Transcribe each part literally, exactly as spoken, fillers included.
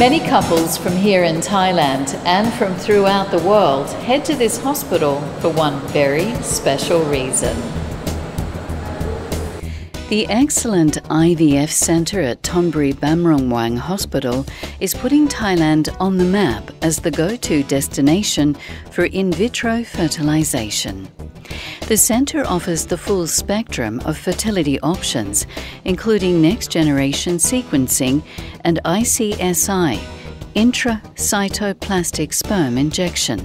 Many couples from here in Thailand and from throughout the world head to this hospital for one very special reason. The excellent I V F centre at Thonburi Bamrungmuang Hospital is putting Thailand on the map as the go-to destination for in vitro fertilisation. The centre offers the full spectrum of fertility options, including next generation sequencing and I C S I, Intracytoplasmic Sperm Injection,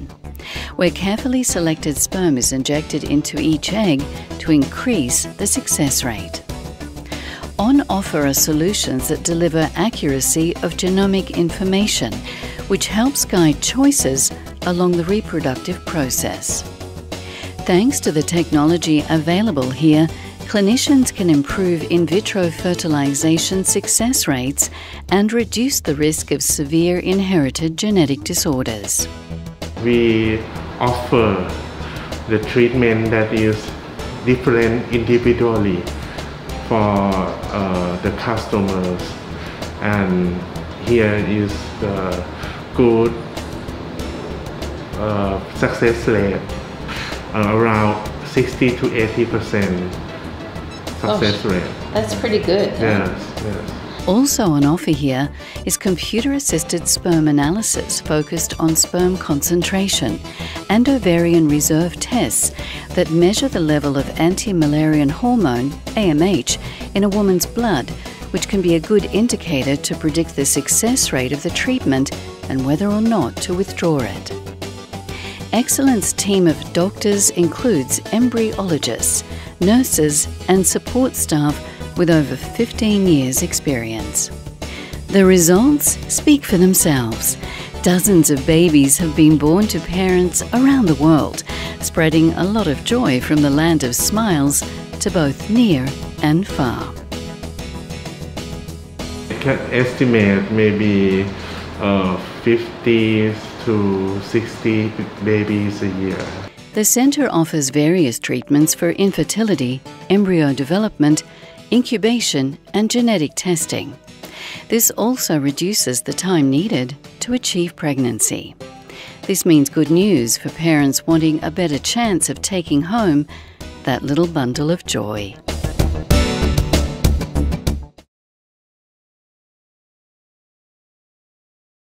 where carefully selected sperm is injected into each egg to increase the success rate. On offer are solutions that deliver accuracy of genomic information, which helps guide choices along the reproductive process. Thanks to the technology available here, clinicians can improve in vitro fertilization success rates and reduce the risk of severe inherited genetic disorders. We offer the treatment that is different individually for uh, the customers, and here is the good uh, success rate, uh, around sixty to eighty percent success oh, rate. That's pretty good. Yeah. Yes, yes. Also on offer here is computer-assisted sperm analysis focused on sperm concentration and ovarian reserve tests that measure the level of anti-Müllerian hormone, A M H, in a woman's blood, which can be a good indicator to predict the success rate of the treatment and whether or not to withdraw it. Excellence team of doctors includes embryologists, nurses and support staff with over fifteen years experience. The results speak for themselves. Dozens of babies have been born to parents around the world, spreading a lot of joy from the land of smiles to both near and far. I can estimate maybe uh, fifty to sixty babies a year. The centre offers various treatments for infertility, embryo development, incubation and genetic testing. This also reduces the time needed to achieve pregnancy. This means good news for parents wanting a better chance of taking home that little bundle of joy.